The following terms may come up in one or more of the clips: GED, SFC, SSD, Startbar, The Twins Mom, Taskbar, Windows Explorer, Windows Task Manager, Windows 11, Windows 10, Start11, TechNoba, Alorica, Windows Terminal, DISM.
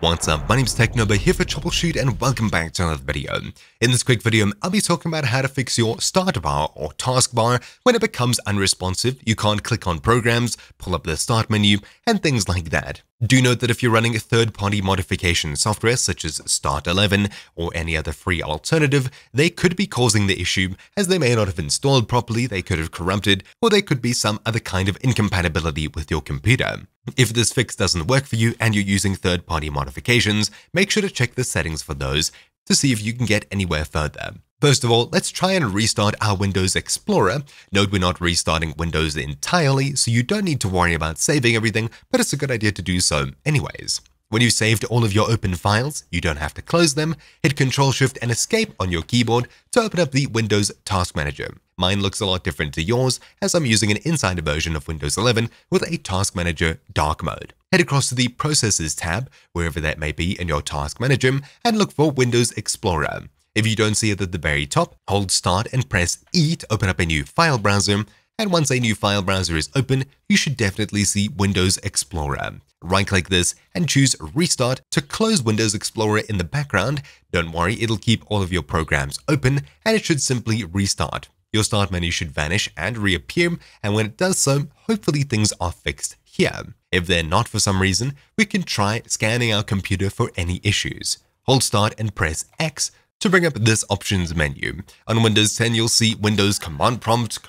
What's up, my name's TechNoba here for Troubleshoot and welcome back to another video. In this quick video, I'll be talking about how to fix your start bar or task bar when it becomes unresponsive, you can't click on programs, pull up the start menu, and things like that. Do note that if you're running third-party modification software such as Start11 or any other free alternative, they could be causing the issue as they may not have installed properly, they could have corrupted, or they could be some other kind of incompatibility with your computer. If this fix doesn't work for you and you're using third-party modifications, make sure to check the settings for those to see if you can get anywhere further. First of all, let's try and restart our Windows Explorer. Note we're not restarting Windows entirely, so you don't need to worry about saving everything, but it's a good idea to do so anyways. When you've saved all of your open files, you don't have to close them. Hit Ctrl-Shift and Escape on your keyboard to open up the Windows Task Manager. Mine looks a lot different to yours as I'm using an insider version of Windows 11 with a Task Manager dark mode. Head across to the Processes tab, wherever that may be in your Task Manager, and look for Windows Explorer. If you don't see it at the very top, hold Start and press E to open up a new file browser. And once a new file browser is open, you should definitely see Windows Explorer. Right-click this and choose Restart to close Windows Explorer in the background. Don't worry, it'll keep all of your programs open and it should simply restart. Your start menu should vanish and reappear, and when it does so, hopefully things are fixed here. If they're not for some reason, we can try scanning our computer for any issues. Hold Start and press X to bring up this options menu. On Windows 10, you'll see Windows Command Prompt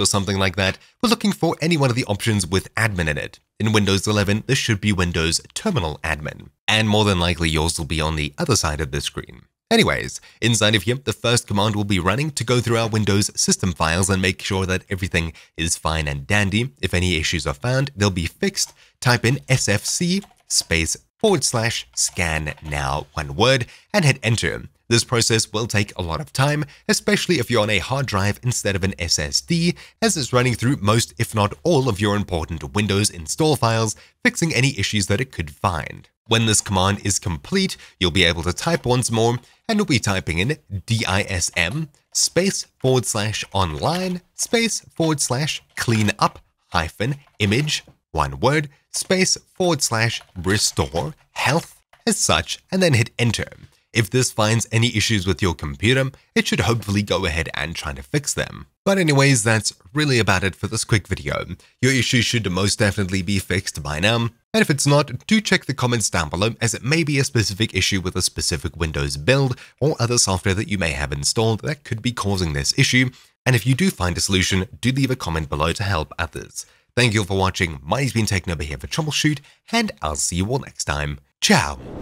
or something like that. We're looking for any one of the options with admin in it. In Windows 11, this should be Windows Terminal Admin. And more than likely, yours will be on the other side of the screen. Anyways, inside of here, the first command we'll be running to go through our Windows system files and make sure that everything is fine and dandy. If any issues are found, they'll be fixed. Type in SFC /scan now, one word, and hit enter. This process will take a lot of time, especially if you're on a hard drive instead of an SSD, as it's running through most, if not all, of your important Windows install files, fixing any issues that it could find. When this command is complete, you'll be able to type once more, and you'll be typing in DISM online/cleanup-image, one word, /restore health as such, and then hit enter. If this finds any issues with your computer, it should hopefully go ahead and try to fix them. But anyways, that's really about it for this quick video. Your issue should most definitely be fixed by now. And if it's not, do check the comments down below as it may be a specific issue with a specific Windows build or other software that you may have installed that could be causing this issue. And if you do find a solution, do leave a comment below to help others. Thank you all for watching. My name's been TechNoba here for Troubleshoot, and I'll see you all next time. Ciao!